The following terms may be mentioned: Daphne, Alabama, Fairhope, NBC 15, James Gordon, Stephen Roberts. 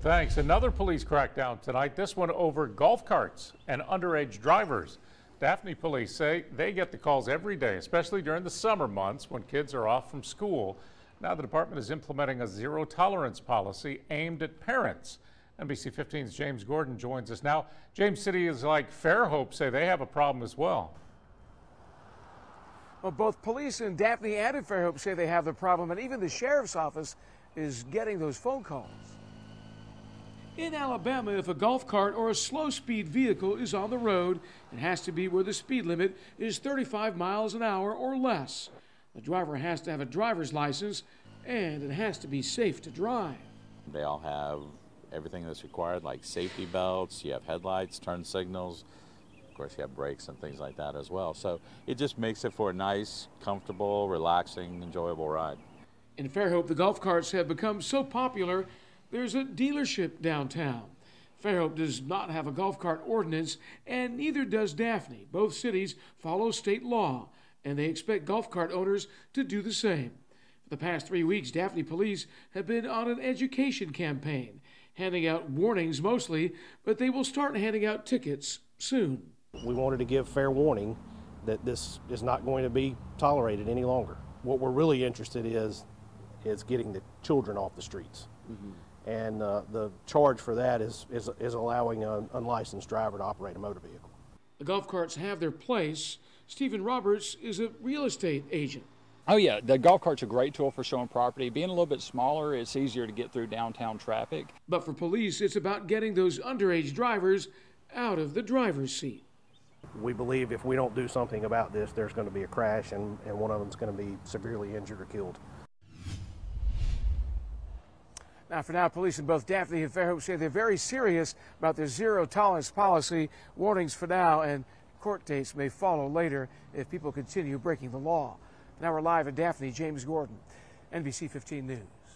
Thanks. Another police crackdown tonight, this one over golf carts and underage drivers. Daphne police say they get the calls every day, especially during the summer months when kids are off from school. Now the department is implementing a zero tolerance policy aimed at parents. NBC 15's James Gordon joins us now. James, cities like Fairhope say they have a problem as well. Well, both police in Daphne and in Fairhope say they have the problem, and even the sheriff's office is getting those phone calls. In Alabama, if a golf cart or a slow-speed vehicle is on the road, it has to be where the speed limit is 35 miles an hour or less. The driver has to have a driver's license, and it has to be safe to drive. They all have everything that's required, like safety belts, you have headlights, turn signals, of course you have brakes and things like that as well. So it just makes it for a nice, comfortable, relaxing, enjoyable ride. In Fairhope, the golf carts have become so popular there's a dealership downtown. Fairhope does not have a golf cart ordinance, and neither does Daphne. Both cities follow state law, and they expect golf cart owners to do the same. For the past 3 weeks, Daphne police have been on an education campaign, handing out warnings mostly, but they will start handing out tickets soon. We wanted to give fair warning that this is not going to be tolerated any longer. What we're really interested is getting the children off the streets. Mm-hmm. And the charge for that is allowing an unlicensed driver to operate a motor vehicle. The golf carts have their place. Stephen Roberts is a real estate agent. Oh yeah, the golf cart's a great tool for showing property. Being a little bit smaller, it's easier to get through downtown traffic. But for police, it's about getting those underage drivers out of the driver's seat. We believe if we don't do something about this, there's going to be a crash and one of them's going to be severely injured or killed. Now, for now, police in both Daphne and Fairhope say they're very serious about their zero-tolerance policy. Warnings for now and court dates may follow later if people continue breaking the law. Now we're live in Daphne. James Gordon, NBC 15 News.